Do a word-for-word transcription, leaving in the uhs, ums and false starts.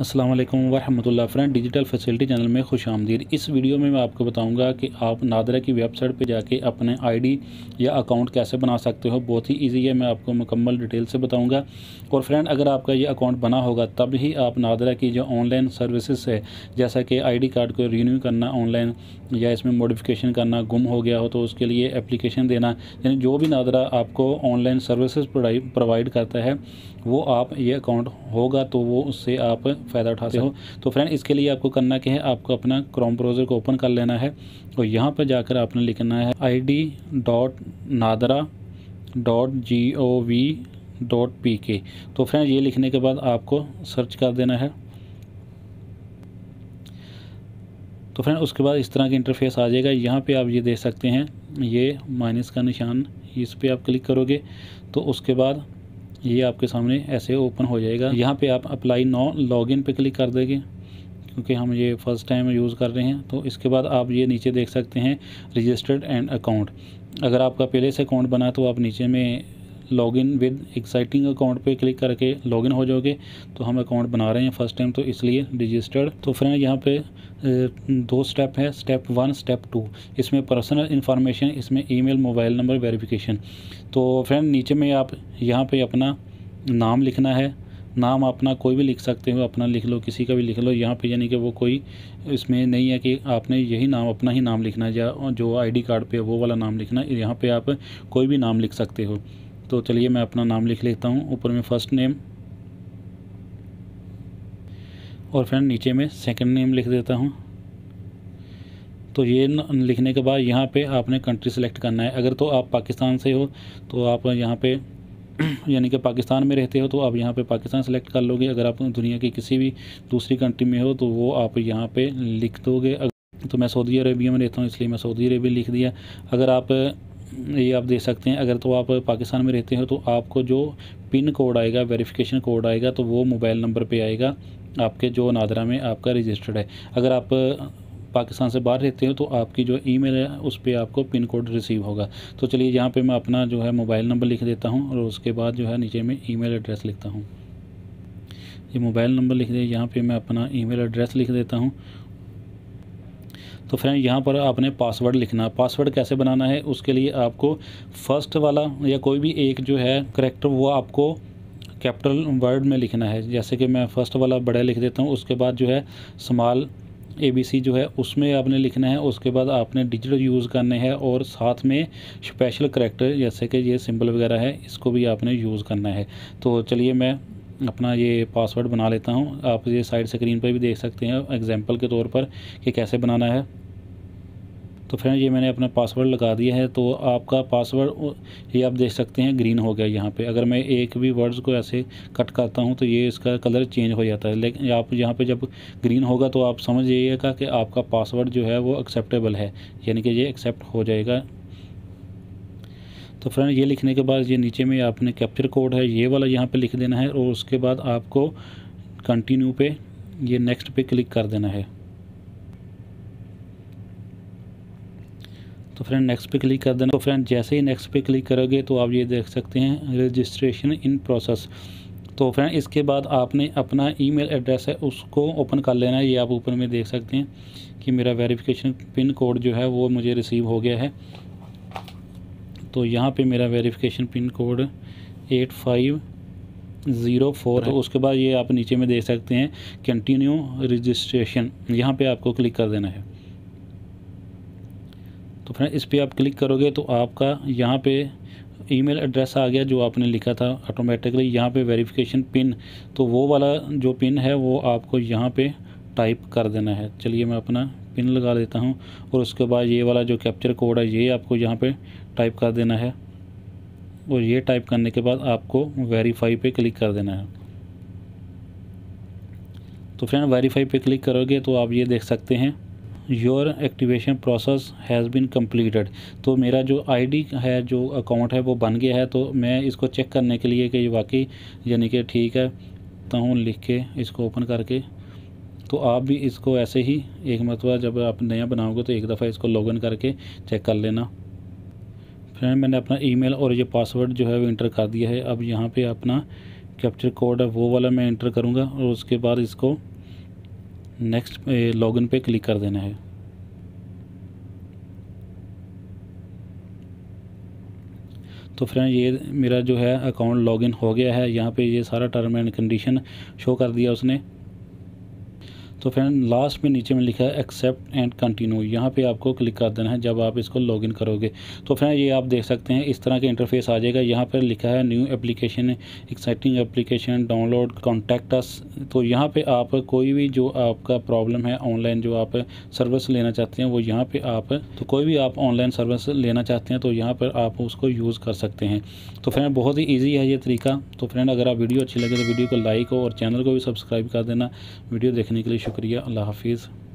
अस्सलाम वालेकुम वरहमतुल्लाह फ्रेंड, डिजिटल फैसिलिटी चैनल में खुश आमदीद। इस वीडियो में मैं आपको बताऊंगा कि आप नादरा की वेबसाइट पे जाके अपने आईडी या अकाउंट कैसे बना सकते हो। बहुत ही इजी है, मैं आपको मुकम्मल डिटेल से बताऊंगा। और फ्रेंड, अगर आपका ये अकाउंट बना होगा तब ही आप नादरा की जो ऑनलाइन सर्विसेज है, जैसा कि आईडी कार्ड को रिन्यू करना ऑनलाइन या इसमें मॉडिफिकेशन करना, गुम हो गया हो तो उसके लिए एप्लीकेशन देना, यानी जो भी नादरा आपको ऑनलाइन सर्विसेज प्रोवाइड करता है वो आप ये अकाउंट होगा तो वो उससे आप फ़ायदा उठाते हो। तो फ्रेंड, इसके लिए आपको करना क्या है, आपको अपना क्रोम ब्राउज़र को ओपन कर लेना है और यहाँ पर जाकर आपने लिखना है I D dot NADRA dot G O V dot P K. तो फ्रेंड, ये लिखने के बाद आपको सर्च कर देना है। तो फ्रेंड, उसके बाद इस तरह का इंटरफेस आ जाएगा। यहाँ पे आप ये देख सकते हैं, ये माइनस का निशान, इस पर आप क्लिक करोगे तो उसके बाद ये आपके सामने ऐसे ओपन हो जाएगा। यहाँ पे आप अप्लाई नाउ लॉगिन पे क्लिक कर देंगे क्योंकि हम ये फ़र्स्ट टाइम यूज़ कर रहे हैं। तो इसके बाद आप ये नीचे देख सकते हैं रजिस्टर्ड एंड अकाउंट। अगर आपका पहले से अकाउंट बना तो आप नीचे में लॉगिन विद एक्साइटिंग अकाउंट पे क्लिक करके लॉगिन हो जाओगे। तो हम अकाउंट बना रहे हैं फर्स्ट टाइम तो इसलिए रजिस्टर्ड। तो फ्रेंड, यहाँ पे दो स्टेप है, स्टेप वन स्टेप टू। इसमें पर्सनल इन्फॉर्मेशन, इसमें ईमेल, मोबाइल नंबर वेरिफिकेशन। तो फ्रेंड, नीचे में आप यहाँ पे अपना नाम लिखना है। नाम अपना कोई भी लिख सकते हो, अपना लिख लो, किसी का भी लिख लो यहाँ पे, यानी कि वो कोई इसमें नहीं है कि आपने यही नाम अपना ही नाम लिखना है या जो आईडी कार्ड पे वो वाला नाम लिखना है। यहाँ पर आप कोई भी नाम लिख सकते हो। तो चलिए मैं अपना नाम लिख लेता हूँ ऊपर में फर्स्ट नेम, और फ्रेंड नीचे में सेकंड नेम लिख देता हूँ। तो ये लिखने के बाद यहाँ पे आपने कंट्री सेलेक्ट करना है। अगर तो आप पाकिस्तान से हो तो आप यहाँ पे यानी कि पाकिस्तान में रहते हो तो आप यहाँ पे पाकिस्तान सेलेक्ट कर लोगे। अगर आप दुनिया की किसी भी दूसरी कंट्री में हो तो वो आप यहाँ पे लिख दोगे। तो मैं सऊदी अरेबिया में रहता हूँ इसलिए मैं सऊदी अरेबिया लिख दिया। अगर आप ये आप देख सकते हैं, अगर तो आप पाकिस्तान में रहते हो तो आपको जो पिन कोड आएगा, वेरिफिकेशन कोड आएगा, तो वो मोबाइल नंबर पे आएगा आपके जो नादरा में आपका रजिस्टर्ड है। अगर आप पाकिस्तान से बाहर रहते हो तो आपकी जो ईमेल है उस पर आपको पिन कोड रिसीव होगा। तो चलिए यहाँ पे मैं अपना जो है मोबाइल नंबर लिख देता हूँ और उसके बाद जो है नीचे में ईमेल एड्रेस लिखता हूँ। ये मोबाइल नंबर लिख दे, यहाँ पर मैं अपना ईमेल एड्रेस लिख देता हूँ। तो फ्रेंड, यहाँ पर आपने पासवर्ड लिखना। पासवर्ड कैसे बनाना है उसके लिए आपको फर्स्ट वाला या कोई भी एक जो है करैक्टर वो आपको कैपिटल वर्ड में लिखना है। जैसे कि मैं फ़र्स्ट वाला बड़ा लिख देता हूँ। उसके बाद जो है स्मॉल ए बी सी जो है उसमें आपने लिखना है। उसके बाद आपने डिजिट यूज़ करने हैं और साथ में स्पेशल करैक्टर जैसे कि ये सिंबल वगैरह है इसको भी आपने यूज़ करना है। तो चलिए मैं अपना ये पासवर्ड बना लेता हूँ। आप ये साइड स्क्रीन पर भी देख सकते हैं एग्जांपल के तौर पर कि कैसे बनाना है। तो फ्रेंड, ये मैंने अपना पासवर्ड लगा दिया है। तो आपका पासवर्ड ये आप देख सकते हैं ग्रीन हो गया यहाँ पे। अगर मैं एक भी वर्ड्स को ऐसे कट करता हूँ तो ये इसका कलर चेंज हो जाता है, लेकिन आप यहाँ पे जब ग्रीन होगा तो आप समझ जाइएगा कि आपका पासवर्ड जो है वो एक्सेप्टेबल है, यानी कि ये एक्सेप्ट हो जाएगा। तो फ्रेंड, ये लिखने के बाद ये नीचे में आपने कैप्चर कोड है ये वाला यहाँ पे लिख देना है और उसके बाद आपको कंटिन्यू पे ये नेक्स्ट पे क्लिक कर देना है। तो फ्रेंड, नेक्स्ट पे क्लिक कर देना। तो फ्रेंड, जैसे ही नेक्स्ट पे क्लिक करोगे तो आप ये देख सकते हैं रजिस्ट्रेशन इन प्रोसेस। तो फ्रेंड, इसके बाद आपने अपना ईमेल एड्रेस है उसको ओपन कर लेना है। ये आप ऊपर में देख सकते हैं कि मेरा वेरिफिकेशन पिन कोड जो है वो मुझे रिसीव हो गया है। तो यहाँ पे मेरा verification pin code eight five zero four. तो उसके बाद ये आप नीचे में देख सकते हैं कंटिन्यू रजिस्ट्रेशन, यहाँ पे आपको क्लिक कर देना है। तो फ्रेंड, इस पर आप क्लिक करोगे तो आपका यहाँ पे ईमेल एड्रेस आ गया जो आपने लिखा था ऑटोमेटिकली। यहाँ पे वेरिफिकेशन पिन, तो वो वाला जो पिन है वो आपको यहाँ पे टाइप कर देना है। चलिए मैं अपना पिन लगा देता हूँ और उसके बाद ये वाला जो कैप्चर कोड है ये आपको यहाँ पे टाइप कर देना है और ये टाइप करने के बाद आपको वेरीफाई पे क्लिक कर देना है। तो फ्रेंड, वेरीफाई पे क्लिक करोगे तो आप ये देख सकते हैं your activation process has been completed. तो मेरा जो आईडी है, जो अकाउंट है वो बन गया है। तो मैं इसको चेक करने के लिए कि ये वाकई यानी कि ठीक है तो हूँ लिख के इसको ओपन करके। तो आप भी इसको ऐसे ही एक मरतबा जब आप नया बनाओगे तो एक दफ़ा इसको लॉगिन करके चेक कर लेना। फ्रेंड, मैंने अपना ईमेल और ये पासवर्ड जो है वो इंटर कर दिया है। अब यहाँ पे अपना कैप्चर कोड है वो वाला मैं एंटर करूँगा और उसके बाद इसको नेक्स्ट लॉगिन पे क्लिक कर देना है। तो फ्रेंड ये मेरा जो है अकाउंट लॉगिन हो गया है। यहाँ पे ये सारा टर्म एंड कंडीशन शो कर दिया उसने। तो फ्रेंड लास्ट में नीचे में लिखा है एक्सेप्ट एंड कंटिन्यू, यहाँ पे आपको क्लिक कर देना है जब आप इसको लॉगिन करोगे। तो फ्रेंड ये आप देख सकते हैं इस तरह के इंटरफेस आ जाएगा। यहाँ पर लिखा है new application, existing application, download, contact us. तो यहाँ पे आप कोई भी जो आपका प्रॉब्लम है ऑनलाइन जो आप सर्विस लेना चाहते हैं वो यहाँ पर आप तो कोई भी आप ऑनलाइन सर्विस लेना चाहते हैं तो यहाँ पर आप उसको यूज़ कर सकते हैं। तो फ्रेंड बहुत ही ईजी है ये तरीका। तो फ्रेंड अगर आप वीडियो अच्छी लगे तो वीडियो को लाइक और चैनल को भी सब्सक्राइब कर देना। वीडियो देखने के लिए शुक्रिया। अल्लाह हाफिज़।